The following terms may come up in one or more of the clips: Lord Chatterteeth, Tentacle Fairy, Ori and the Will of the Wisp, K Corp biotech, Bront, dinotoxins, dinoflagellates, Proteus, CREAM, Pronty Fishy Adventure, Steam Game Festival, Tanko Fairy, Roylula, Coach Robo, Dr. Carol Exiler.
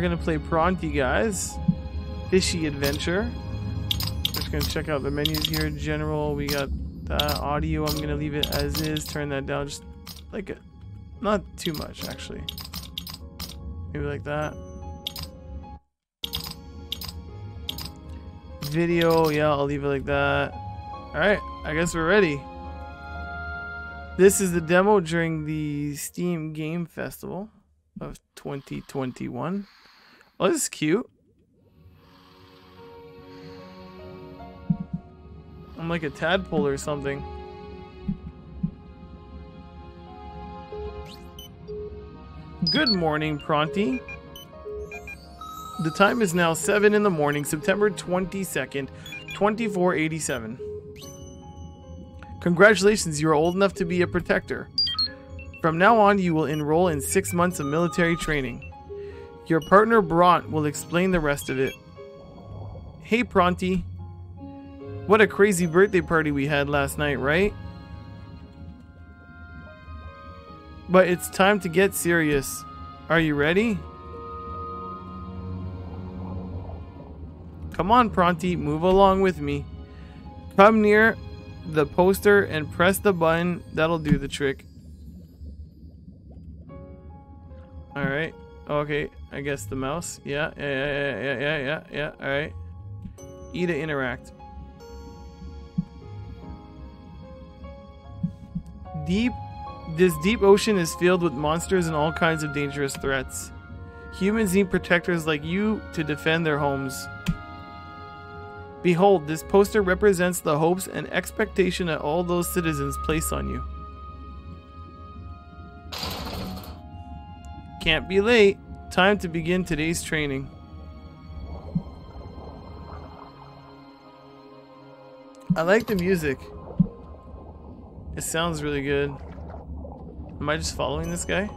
are going to play Pronty, guys. Fishy Adventure. Just going to check out the menus here. General, we got audio. I'm going to leave it as is. Turn that down just like a, not too much, actually. Maybe like that. Video, yeah, I'll leave it like that. Alright, I guess we're ready. This is the demo during the Steam Game Festival of 2021. Oh, this is cute. I'm like a tadpole or something. Good morning, Pronty. The time is now 7 in the morning, September 22nd, 2487. Congratulations, you are old enough to be a protector. From now on, you will enroll in 6 months of military training. Your partner, Bront, will explain the rest of it. Hey, Pronty. What a crazy birthday party we had last night, right? But it's time to get serious. Are you ready? Come on, Pronty, move along with me. Come near the poster and press the button. That'll do the trick. Alright. Okay. I guess the mouse. Yeah. Alright. E to interact. This deep ocean is filled with monsters and all kinds of dangerous threats. Humans need protectors like you to defend their homes. Behold, this poster represents the hopes and expectation that all those citizens place on you. Can't be late. Time to begin today's training. I like the music. It sounds really good. Am I just following this guy?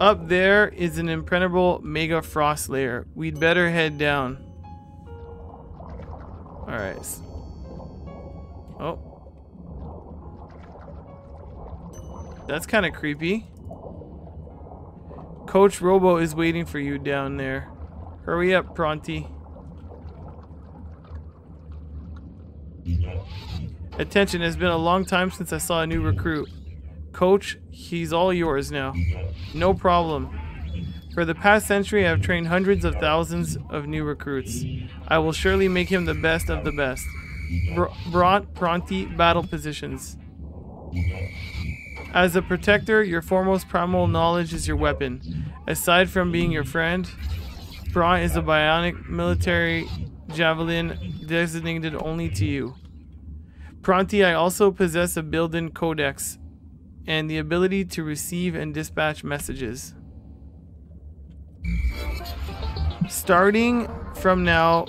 Up there is an impenetrable mega frost layer. We'd better head down. Alright. Oh. That's kind of creepy. Coach Robo is waiting for you down there. Hurry up, Pronty. Attention, it's been a long time since I saw a new recruit. Coach, he's all yours now. No problem. For the past century, I've trained hundreds of thousands of new recruits. I will surely make him the best of the best. Bront, Pronty, battle positions. As a protector, your foremost primal knowledge is your weapon. Aside from being your friend, Bront is a bionic military javelin designated only to you. Pronty, I also possess a built-in codex and the ability to receive and dispatch messages. Starting from now,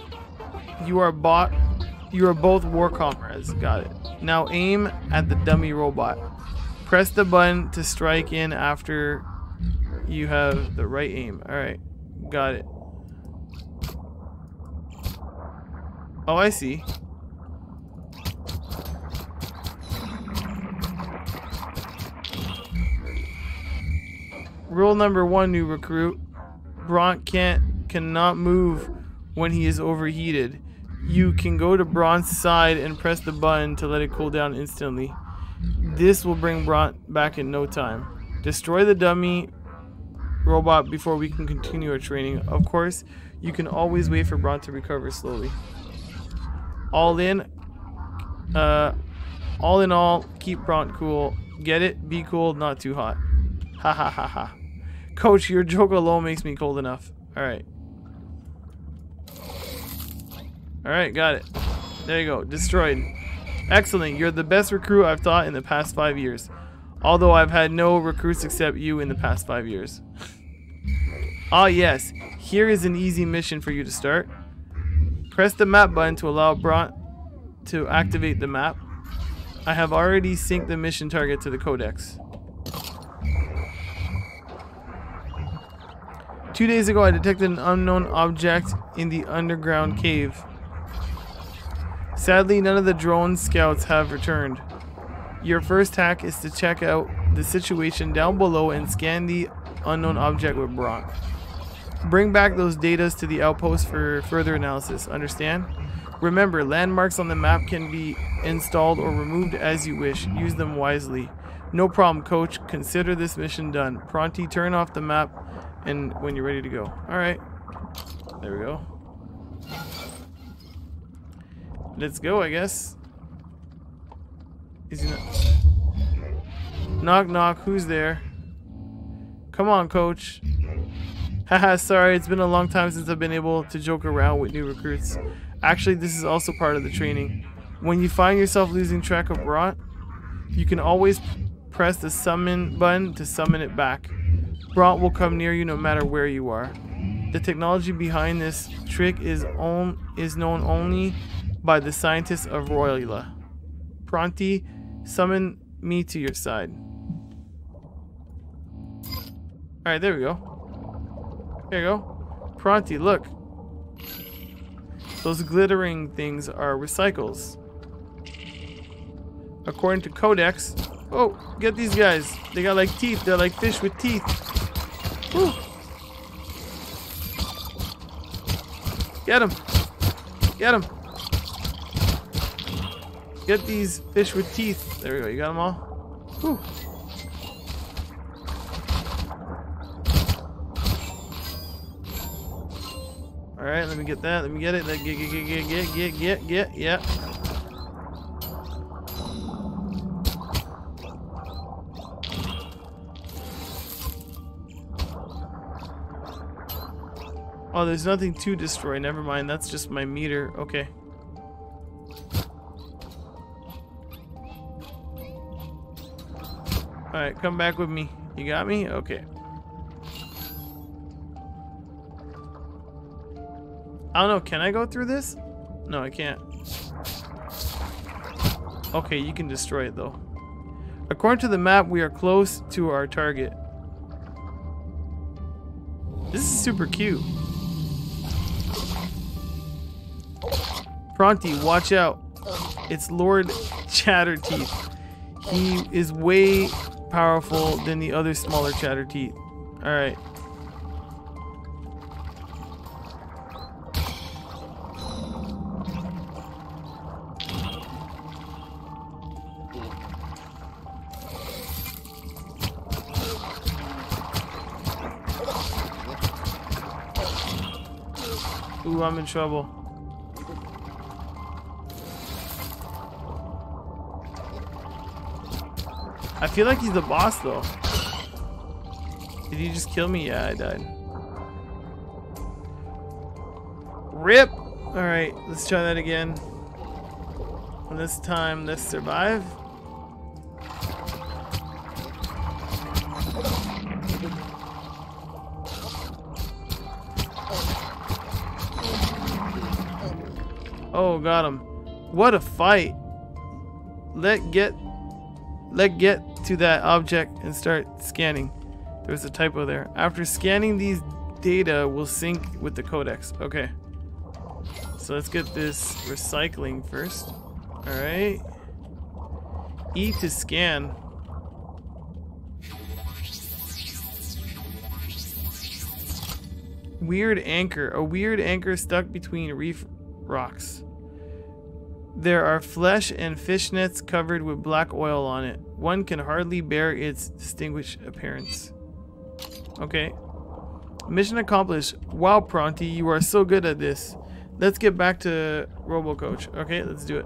you are both war comrades. Got it. Now aim at the dummy robot. Press the button to strike in after you have the right aim. Alright, got it. Oh, I see. Rule number one, new recruit. Bront cannot move when he is overheated. You can go to Bront's side and press the button to let it cool down instantly. This will bring Bront back in no time. Destroy the dummy robot before we can continue our training. Of course, you can always wait for Bront to recover slowly. All in all, keep Bront cool. Get it? Be cool, not too hot. Ha ha ha ha. Coach, your joke alone makes me cold enough. Alright. Alright, got it. There you go. Destroyed. Excellent. You're the best recruit I've taught in the past 5 years. Although I've had no recruits except you in the past 5 years. Ah, yes. Here is an easy mission for you to start. Press the map button to allow Bront to activate the map. I have already synced the mission target to the codex. 2 days ago, I detected an unknown object in the underground cave. Sadly, none of the drone scouts have returned. Your first hack is to check out the situation down below and scan the unknown object with Bront. Bring back those data to the outpost for further analysis. Understand? Remember, landmarks on the map can be installed or removed as you wish. Use them wisely. No problem, Coach. Consider this mission done. Pronty, turn off the map and when you're ready to go. Alright. There we go. Let's go, I guess. Is he not? Knock, knock. Who's there? Come on, Coach. Haha, sorry. It's been a long time since I've been able to joke around with new recruits. Actually, this is also part of the training. When you find yourself losing track of Bront, you can always press the summon button to summon it back. Bront will come near you no matter where you are. The technology behind this trick is known only by the scientists of Roylula. Pronty, summon me to your side. Alright, there we go. There you go. Pronty, look. Those glittering things are recycles. According to Codex. Oh, get these guys. They got like teeth. They're like fish with teeth. Whew. Get them. Get them. Get these fish with teeth. There we go. You got them all? Whew. All right, let me get that. Let me get it. Let get. Yeah. Oh, there's nothing to destroy. Never mind. That's just my meter. Okay. Alright, come back with me. You got me? Okay. I don't know. Can I go through this? No, I can't. Okay, you can destroy it, though. According to the map, we are close to our target. This is super cute. Pronty, watch out. It's Lord Chatterteeth. He is way powerful than the other smaller Chatterteeth. Alright. Ooh, I'm in trouble. I feel like he's the boss, though. Did he just kill me? Yeah, I died. Rip! Alright, let's try that again. And this time, let's survive. Oh, got him. What a fight. Let's get to that object and start scanning. There was a typo there. After scanning, these data will sync with the codex. Okay. So let's get this recycling first. Alright. E to scan. Weird anchor. A weird anchor stuck between reef rocks. There are flesh and fishnets covered with black oil on it. One can hardly bear its distinguished appearance. Okay. Mission accomplished. Wow, Pronty, you are so good at this. Let's get back to Robo Coach. Okay, let's do it.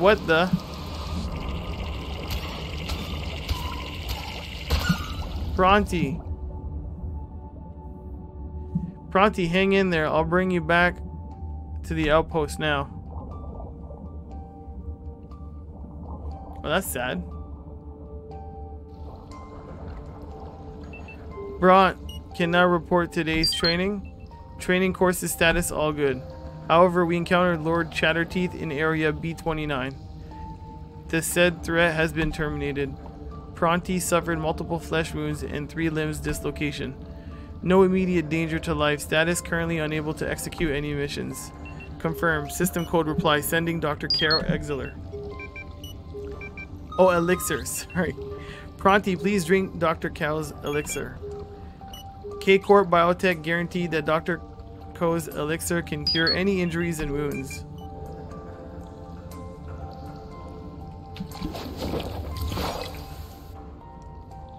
What the? Pronty. Pronty, hang in there. I'll bring you back to the outpost now. Oh, that's sad. Bront can now report today's training. Training courses status all good. However, we encountered Lord Chatterteeth in area B29. The said threat has been terminated. Pronty suffered multiple flesh wounds and 3 limbs dislocation. No immediate danger to life. Status currently unable to execute any missions. Confirmed. System code reply. Sending Dr. Carol Exiler. Oh, elixir, sorry. Pronty, please drink Dr. Cow's elixir. K Corp biotech guaranteed that Dr. Co's elixir can cure any injuries and wounds.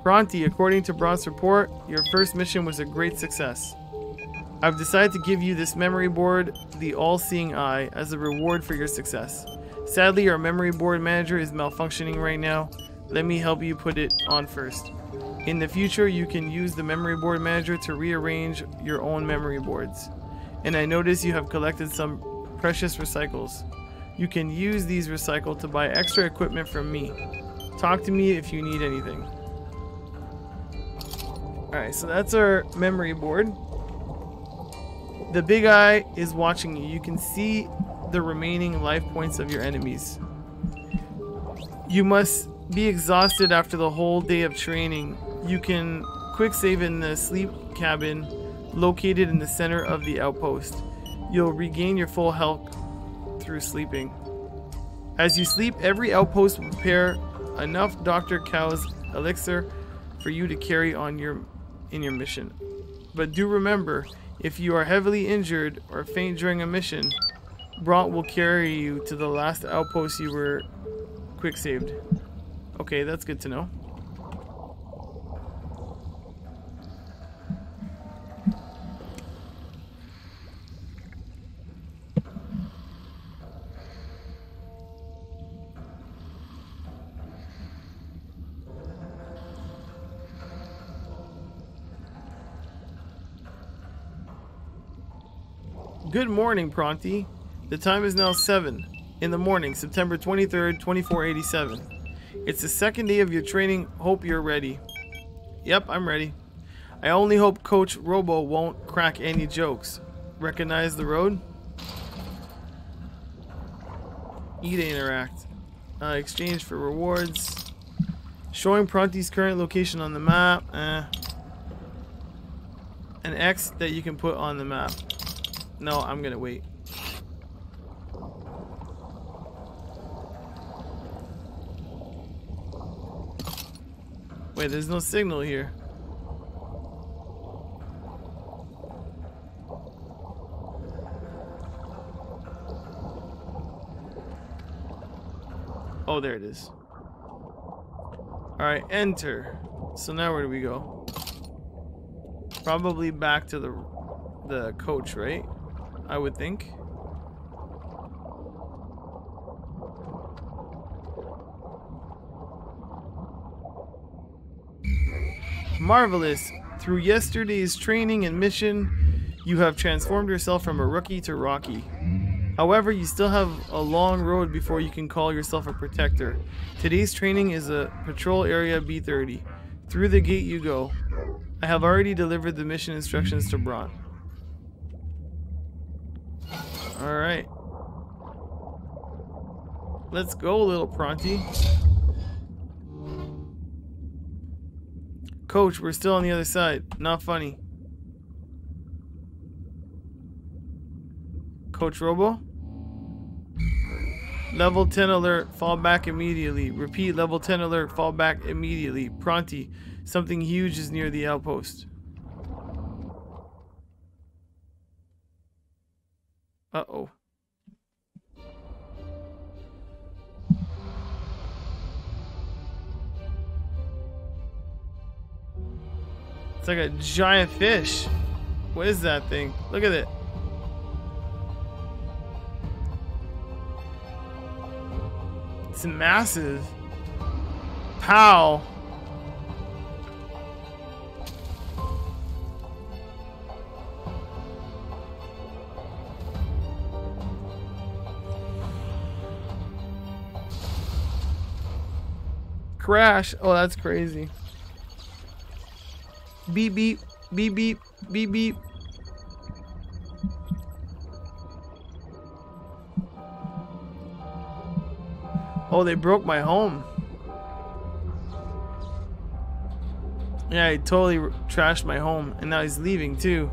Pronty, according to Bront's report, your first mission was a great success. I've decided to give you this memory board, the all-seeing eye, as a reward for your success. Sadly, our memory board manager is malfunctioning right now. Let me help you put it on first. In the future, you can use the memory board manager to rearrange your own memory boards. And I notice you have collected some precious recycles. You can use these recycled to buy extra equipment from me. Talk to me if you need anything. Alright, so that's our memory board. The big eye is watching you. You can see the remaining life points of your enemies. You must be exhausted after the whole day of training. You can quick save in the sleep cabin located in the center of the outpost. You'll regain your full health through sleeping. As you sleep, every outpost will prepare enough Dr. Cow's elixir for you to carry on in your mission. But do remember, if you are heavily injured or faint during a mission, Bront will carry you to the last outpost you were quick saved. Okay, that's good to know. Good morning, Pronty. The time is now 7 in the morning, September 23rd, 2487. It's the second day of your training. Hope you're ready. Yep, I'm ready. I only hope Coach Robo won't crack any jokes. Recognize the road? E to interact. Exchange for rewards. Showing Pronty's current location on the map. An X that you can put on the map. No, I'm gonna wait. Wait, there's no signal here. Oh, there it is. All right, enter. So now where do we go? Probably back to the coach, right? I would think. Marvelous! Through yesterday's training and mission, you have transformed yourself from a rookie to Rocky. However, you still have a long road before you can call yourself a protector. Today's training is a patrol area B30. Through the gate you go. I have already delivered the mission instructions to Bront. Alright. Let's go, little Pronty. Coach, we're still on the other side. Not funny. Coach Robo? Level 10 alert. Fall back immediately. Repeat, level 10 alert. Fall back immediately. Pronty, something huge is near the outpost. Uh-oh. It's like a giant fish. What is that thing? Look at it. It's massive. Pow. Crash. Oh, that's crazy. Beep, beep, beep, beep, beep, beep. Oh, they broke my home. Yeah, I totally trashed my home. And now he's leaving too.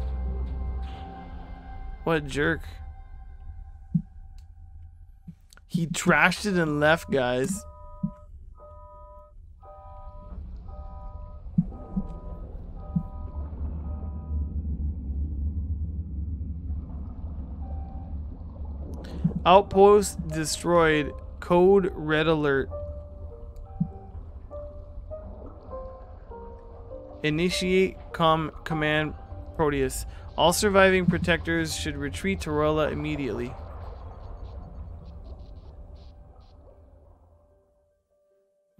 What a jerk. He trashed it and left, guys. Outpost destroyed. Code red alert. Initiate command Proteus. All surviving protectors should retreat to Roylula immediately.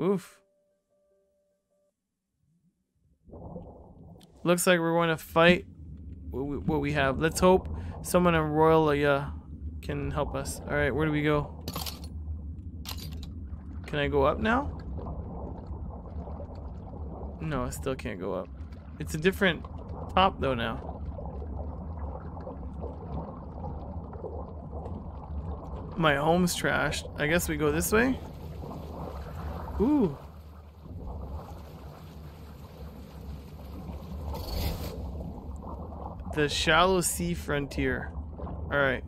Oof. Looks like we're going to fight what we have. Let's hope someone in Roylula can help us. Alright, where do we go? Can I go up now? No, I still can't go up. It's a different top though now. My home's trashed. I guess we go this way? Ooh. The shallow sea frontier. Alright.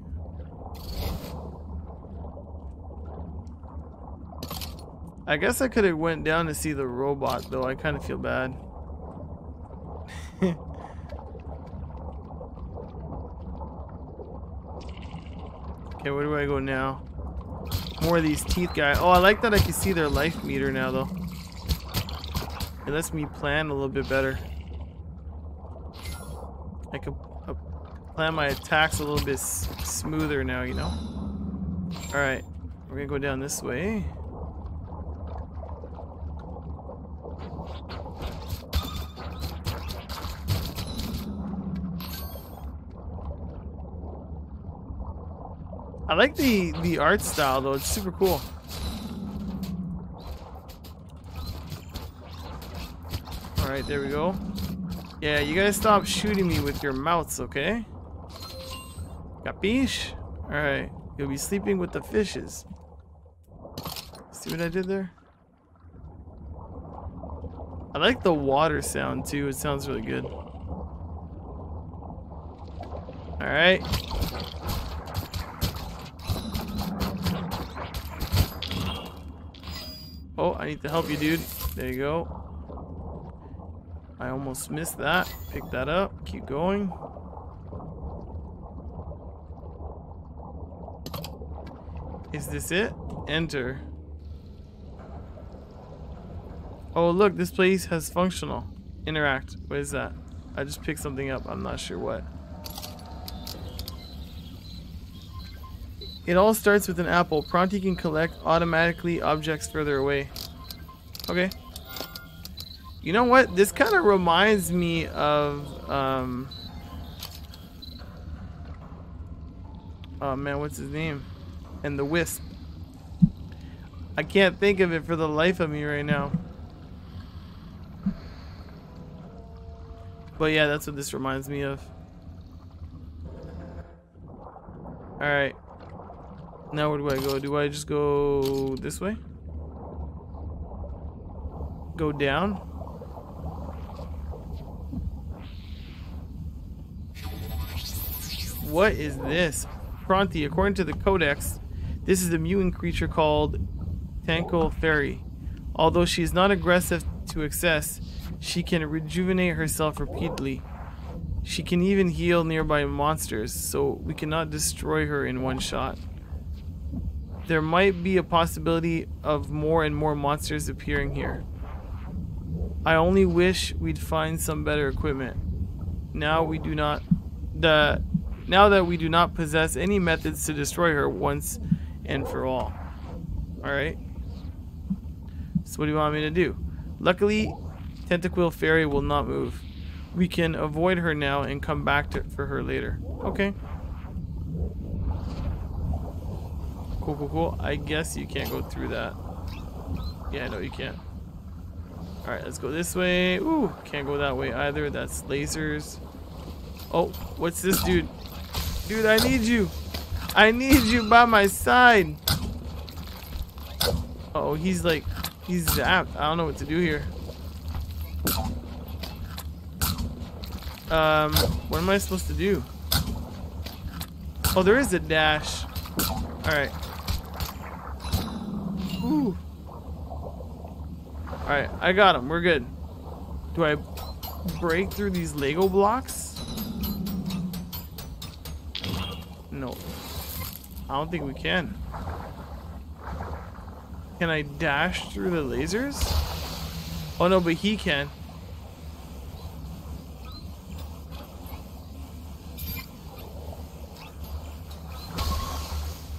I guess I could have went down to see the robot though. I kind of feel bad. Okay, where do I go now? More of these teeth guys. Oh, I like that I can see their life meter now though. It lets me plan a little bit better. I can plan my attacks a little bit smoother now, you know? Alright, we're gonna go down this way. I like the art style though, it's super cool. Alright, there we go. Yeah, you gotta stop shooting me with your mouths, okay? Capiche? Alright, you'll be sleeping with the fishes. See what I did there? I like the water sound too, it sounds really good. Alright. Oh, I need to help you, dude. There you go. I almost missed that. Pick that up. Keep going. Is this it? Enter. Oh, look. This place has functional. Interact. What is that? I just picked something up. I'm not sure what. It all starts with an apple. Pronty can collect automatically objects further away. Okay. You know what? This kind of reminds me of... oh man, what's his name? And the Wisp. I can't think of it for the life of me right now. But yeah, that's what this reminds me of. Alright. Now where do I go? Do I just go this way? Go down? What is this? Pronty, according to the Codex, this is a mutant creature called Tanko Fairy. Although she is not aggressive to excess, she can rejuvenate herself repeatedly. She can even heal nearby monsters, so we cannot destroy her in one shot. There might be a possibility of more and more monsters appearing here. I only wish we'd find some better equipment. Now that we do not possess any methods to destroy her once and for all. Alright. So what do you want me to do? Luckily, Tentacle Fairy will not move. We can avoid her now and come back for her later. Okay. Cool, cool, cool. I guess you can't go through that. Yeah, no, you can't. Alright, let's go this way. Ooh, can't go that way either. That's lasers. Oh, what's this, dude? Dude, I need you. I need you by my side. Oh, he's like, he's zapped. I don't know what to do here. What am I supposed to do? Oh, there is a dash. Alright. Ooh. Alright, I got him. We're good. Do I break through these Lego blocks? No. I don't think we can. Can I dash through the lasers? Oh no, but he can.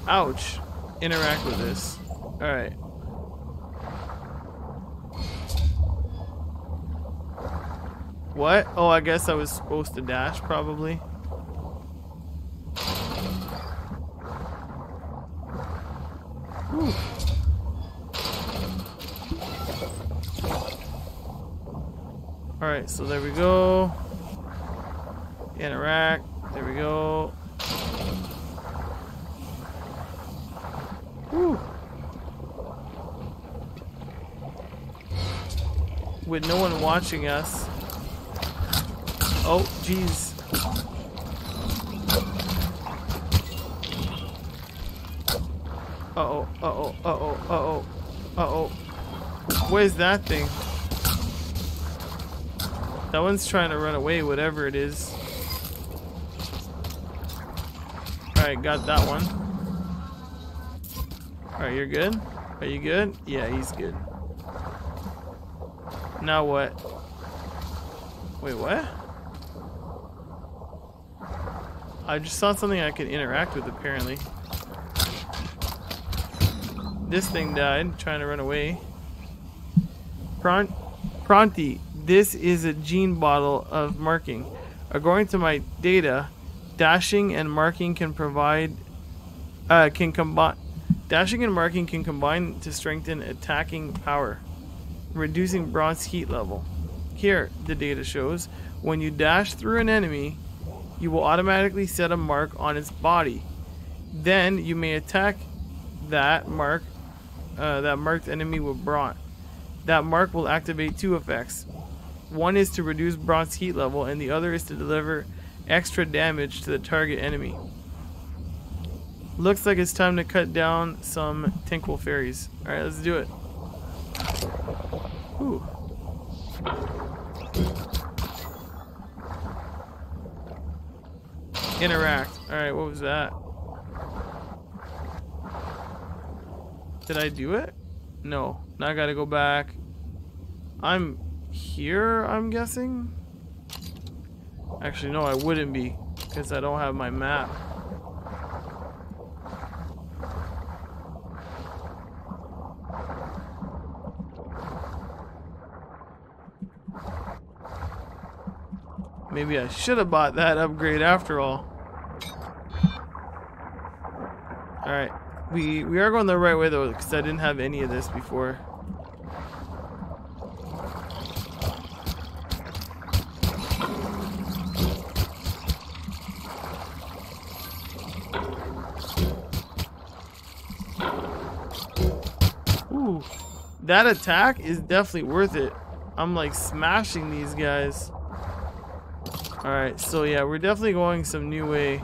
Ouch. Interact with this. Alright. What? Oh, I guess I was supposed to dash, probably. Whew. Alright, so there we go. Interact. There we go. Whew. With no one watching us. Oh, jeez. Uh-oh, uh-oh, uh-oh, uh-oh, uh-oh. Where's that thing? That one's trying to run away, whatever it is. Alright, got that one. Alright, you're good? Are you good? Yeah, he's good. Now what? Wait, what? I just saw something I could interact with, apparently. This thing died, trying to run away. Pronty, this is a gene bottle of marking. According to my data, dashing and marking can combine to strengthen attacking power, reducing Bront's heat level. Here, the data shows, when you dash through an enemy, you will automatically set a mark on its body. Then you may attack that marked enemy with Bront. That mark will activate two effects. One is to reduce Bront's heat level, and the other is to deliver extra damage to the target enemy. Looks like it's time to cut down some Tentacle Fairies. Alright, let's do it. Ooh. Interact. Alright, what was that? Did I do it? No. Now I gotta go back. I'm here, I'm guessing? Actually, no, I wouldn't be, because I don't have my map. Maybe I should have bought that upgrade after all. Alright. We are going the right way though, because I didn't have any of this before. Ooh. That attack is definitely worth it. I'm like smashing these guys. Alright, so yeah, we're definitely going some new way.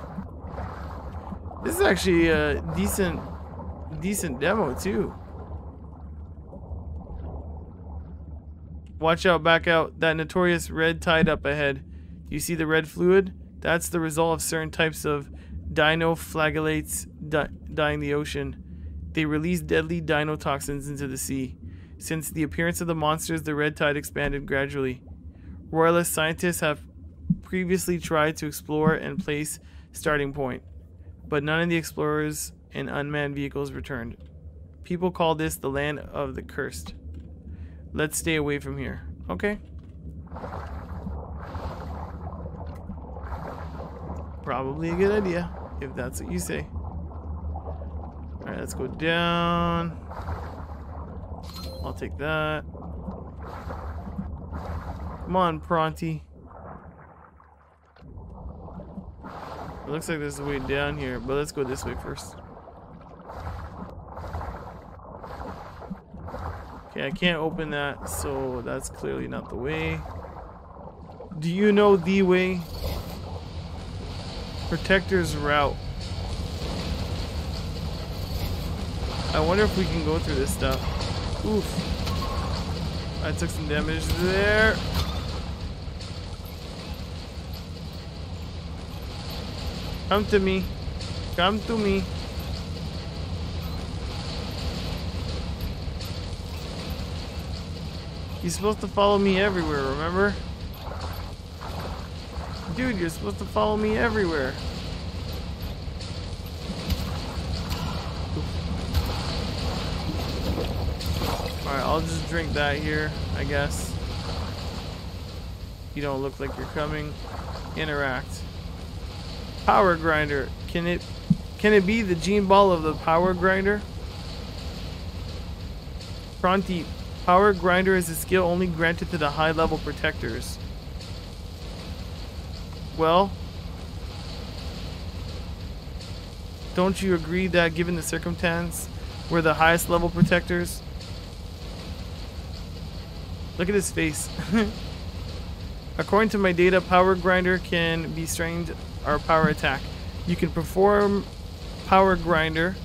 This is actually a decent demo too. Watch out, back out. That notorious red tide up ahead. You see the red fluid? That's the result of certain types of dinoflagellates dyeing the ocean. They release deadly dinotoxins into the sea. Since the appearance of the monsters, the red tide expanded gradually. Royalist scientists have previously tried to explore and place starting point, but none of the explorers and unmanned vehicles returned. People call this the land of the cursed. Let's stay away from here. Okay. Probably a good idea, if that's what you say. Alright, let's go down. I'll take that. Come on, Pronty. It looks like there's a way down here, but let's go this way first. Okay, I can't open that, so that's clearly not the way. Do you know the way? Protector's route. I wonder if we can go through this stuff. Oof. I took some damage there. Come to me. Come to me. You're supposed to follow me everywhere, remember? Dude, you're supposed to follow me everywhere. Alright, I'll just drink that here, I guess. You don't look like you're coming. Interact. Power grinder. Can it be the gene ball of the power grinder? Pronty, power grinder is a skill only granted to the high level protectors. Well, don't you agree that given the circumstance, we're the highest level protectors? Look at his face. According to my data, power grinder can be strained or power attack. You can perform power grinder.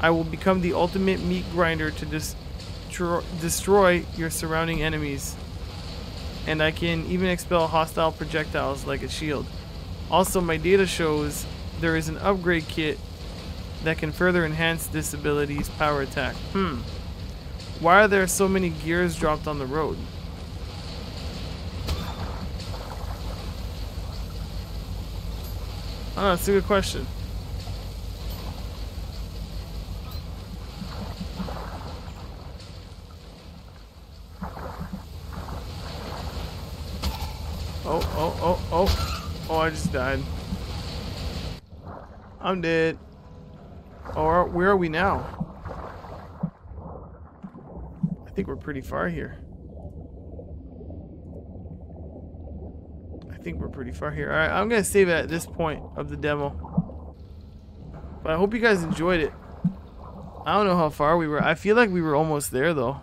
I will become the ultimate meat grinder to destroy your surrounding enemies. And I can even expel hostile projectiles like a shield. Also, my data shows there is an upgrade kit that can further enhance this ability's power attack. Why are there so many gears dropped on the road? I don't know, it's a good question. Oh, I just died. I'm dead. Or where are we now? I think we're pretty far here. Alright, I'm gonna save it at this point of the demo. But I hope you guys enjoyed it. I don't know how far we were. I feel like we were almost there though.